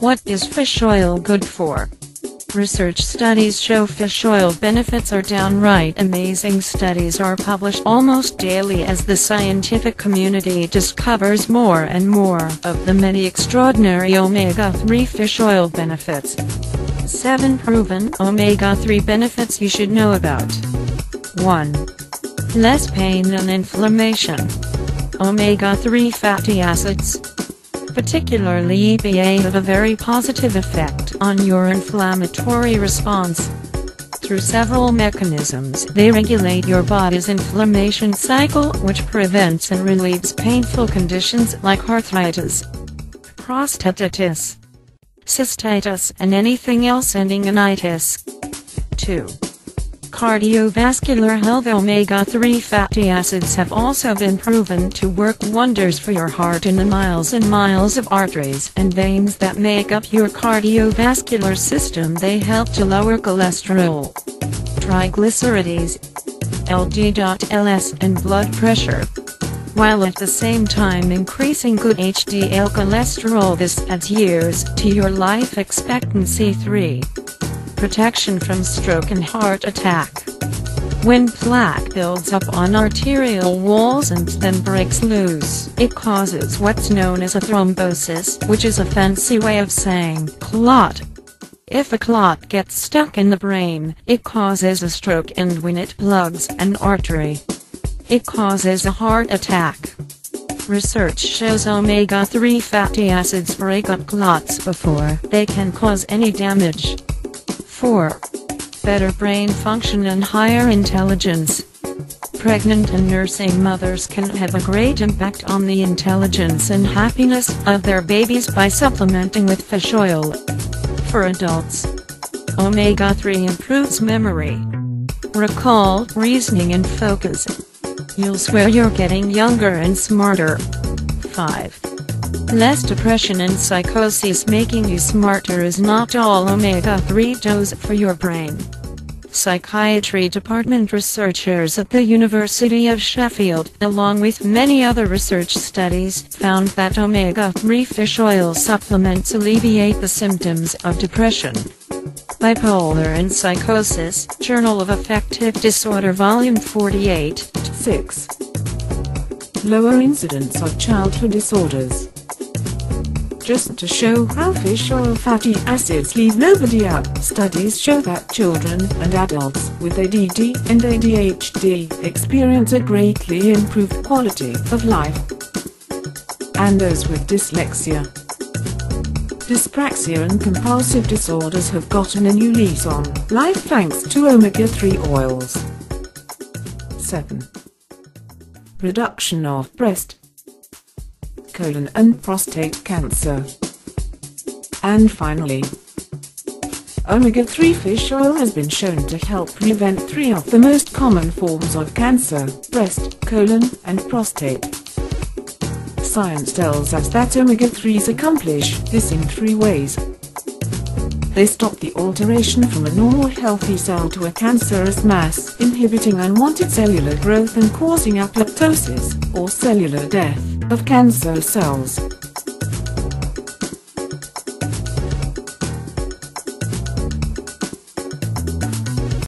What is fish oil good for? Research studies show fish oil benefits are downright amazing. Studies are published almost daily as the scientific community discovers more and more of the many extraordinary omega-3 fish oil benefits. 7 proven omega-3 benefits you should know about. 1. Less pain and inflammation. Omega-3 fatty acids, particularly EPA, have a very positive effect on your inflammatory response. Through several mechanisms, they regulate your body's inflammation cycle, which prevents and relieves painful conditions like arthritis, prostatitis, cystitis, and anything else ending in itis. 2. Cardiovascular health. Omega-3 fatty acids have also been proven to work wonders for your heart in the miles and miles of arteries and veins that make up your cardiovascular system. They help to lower cholesterol, triglycerides, LDLs, and blood pressure, while at the same time increasing good HDL cholesterol. This adds years to your life expectancy. 3. Protection from stroke and heart attack. When plaque builds up on arterial walls and then breaks loose, it causes what's known as a thrombosis, which is a fancy way of saying clot. If a clot gets stuck in the brain, it causes a stroke, and when it plugs an artery, it causes a heart attack. Research shows omega-3 fatty acids break up clots before they can cause any damage. 4. Better brain function and higher intelligence. Pregnant and nursing mothers can have a great impact on the intelligence and happiness of their babies by supplementing with fish oil. For adults, omega-3 improves memory, recall, reasoning, and focus. You'll swear you're getting younger and smarter. 5. Less depression and psychosis. Making you smarter is not all omega-3 does for your brain. Psychiatry department researchers at the University of Sheffield, along with many other research studies, found that omega-3 fish oil supplements alleviate the symptoms of depression, bipolar and psychosis. Journal of Affective Disorder, Volume 48. 6. Lower incidence of childhood disorders. Just to show how fish oil fatty acids leave nobody out, studies show that children and adults with ADD and ADHD experience a greatly improved quality of life, and those with dyslexia, dyspraxia, and compulsive disorders have gotten a new lease on life thanks to omega-3 oils. 7. Reduction of breast, colon and prostate cancer. And finally, omega-3 fish oil has been shown to help prevent 3 of the most common forms of cancer: breast, colon, and prostate. Science tells us that omega-3s accomplish this in 3 ways. They stop the alteration from a normal healthy cell to a cancerous mass, inhibiting unwanted cellular growth and causing apoptosis, or cellular death, of cancer cells.